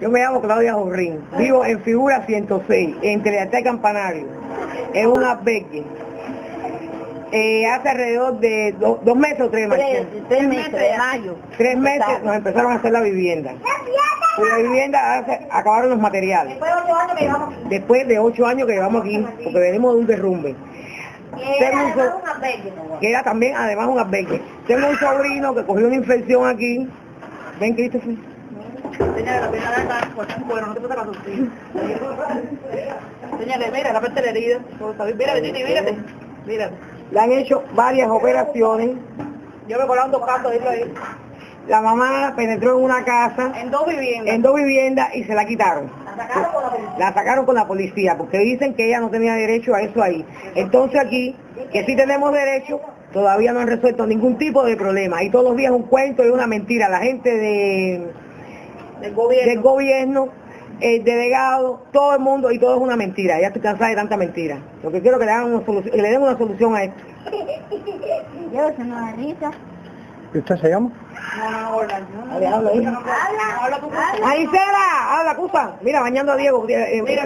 Yo me llamo Claudia Jorrín, vivo en Figura 106, entre Ate y Campanario, en un albergue. Hace alrededor de dos meses o tres meses. Tres meses de mayo. 3 meses nos empezaron a hacer la vivienda. Por la vivienda acabaron los materiales. Después de 8 años que llevamos aquí, porque venimos de un derrumbe. Que era también además un albergue. Tengo un sobrino que cogió una infección aquí. Ven, Christopher. Señora, no te puse la sufrir. Señora, mira, la parte de la herida. Mírate. Le han hecho varias operaciones. Yo me colaron 2 casos de ahí. La mamá penetró en una casa. En dos viviendas y se la quitaron. La sacaron con la policía, porque dicen que ella no tenía derecho a eso ahí. Entonces aquí, que sí tenemos derecho, todavía no han resuelto ningún tipo de problema. Y todos los días un cuento y una mentira. La gente del gobierno, el delegado, todo el mundo, y todo es una mentira. Ya estoy cansada de tanta mentira. Lo que quiero es que le den una solución a esto. Yo soy una risa. ¿Y usted se llama? No, habla. Marisela, habla, Cusa. Mira, bañando a Diego. Mira, a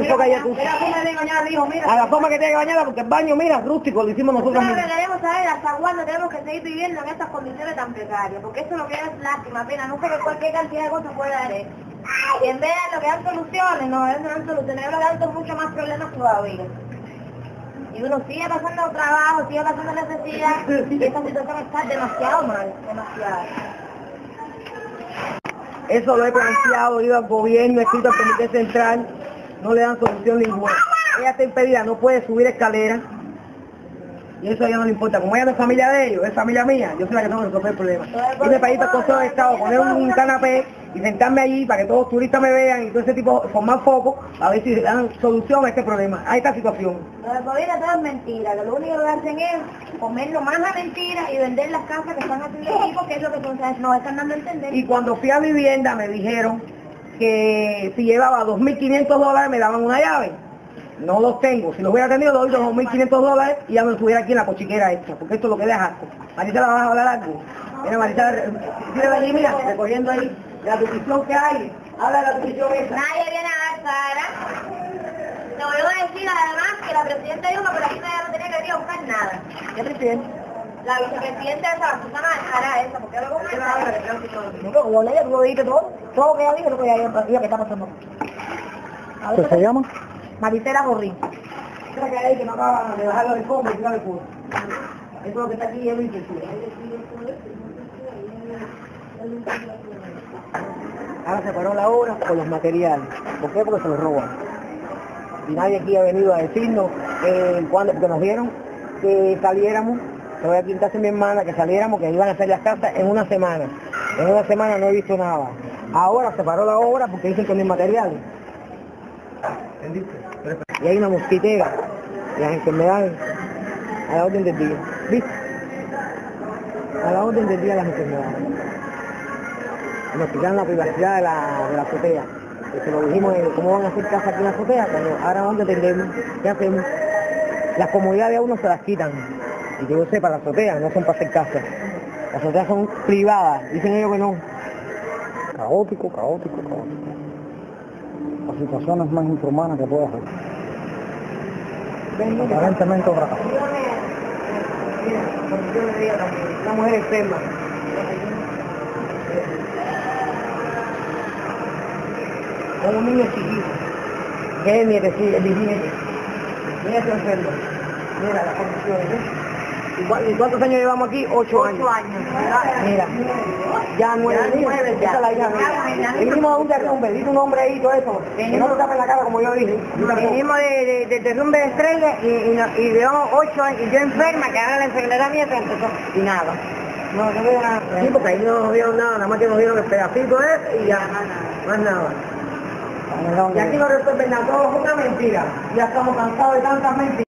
la forma que tiene que bañarla, porque el baño, mira, rústico, lo hicimos nosotros mismos. Pero queremos saber hasta cuándo tenemos que seguir viviendo en estas condiciones tan precarias, porque eso es lo que es lástima, pena. No sé cualquier cantidad de cosas puede dar esto. Y en vez de lo que dan soluciones, ahora dan mucho más problemas todavía. Y uno sigue pasando trabajo, sigue pasando necesidad, y esta situación está demasiado mal, demasiado. Eso lo he planteado, ido al gobierno, he escrito al Comité Central, no le dan solución ninguna. Ella está impedida, no puede subir escaleras, y eso a ella no le importa. Como ella no es familia de ellos, es familia mía, yo soy la que tengo que resolver el problema. Y me pedí para el Consejo de Estado, poner un canapé y sentarme allí para que todos los turistas me vean y todo ese tipo, formar foco, a ver si le dan solución a este problema, a esta situación. Lo del gobierno todo es mentira, que lo único que hacen es comerlo más a mentira y vender las casas que están haciendo aquí, porque es lo que nos están dando a entender. Y cuando fui a vivienda me dijeron que si llevaba $2.500 me daban una llave. No los tengo, si los hubiera tenido los doy $2.500 y ya me los tuviera aquí en la cochiquera esta, porque esto es lo que deja. Marisela, ¿vas a hablar algo? Mira, Marisela, mira, recogiendo ahí. La petición que hay, habla de la petición esa. Nadie viene a dar cara. Te voy a decir además que la presidenta dijo que por aquí nadie no tenía que venir a buscar nada. ¿Qué presidenta? La vicepresidenta esa, Susana hará esa, porque luego no me va a como leía, tú lo dijiste todo, todo lo que ella dijo, lo que ella dijo que está pasando. ¿Qué se llama? Matisera Borrín. Creo que hay que no acaba de bajarlo del fondo y tirar el culo. Eso es lo que está aquí, es lo inquietud. Ahora se paró la obra con los materiales. ¿Por qué? Porque se los roban. Y nadie aquí ha venido a decirnos porque nos dieron que saliéramos, que voy a quitarse mi hermana, que saliéramos, que iban a hacer las casas en una semana. En una semana no he visto nada. Ahora se paró la obra porque dicen que no hay materiales. Y hay una mosquitera, las enfermedades, a la orden del día. ¿Viste? A la orden del día las enfermedades. Nos quitaron la privacidad de la azotea. Se lo dijimos, ¿cómo van a hacer casa aquí en la azotea? Cuando, ahora dónde tendremos, ¿qué hacemos? Las comodidades a uno se las quitan. Y que yo sepa, las azoteas no son para hacer casa. Las azoteas son privadas, dicen ellos que no. Caótico. La situación es más inhumana que puede hacer. Aparentemente otra casa. La mujer enferma. Como un niño chiquito, que es mi dirigente, mira ese enfermo, mira las condiciones, ¿eh? ¿Y cuántos años llevamos aquí? 8 años. 8 años. Mira, ya 9 años, esa la hija mía. Venimos de un derrumbe, dice un hombre ahí, todo eso, que no lo tapa en la cara como yo dije. Venimos de derrumbe de estrellas y llevamos 8 años, y yo enferma, que ahora la enfermedad mía se empezó, y nada. No veo nada. Sí, porque ahí no nos dieron nada, nada más que nos dieron el pedacito ese y ya, más nada. Y aquí no resuelven nada, todo es una mentira. Ya estamos cansados de tantas mentiras.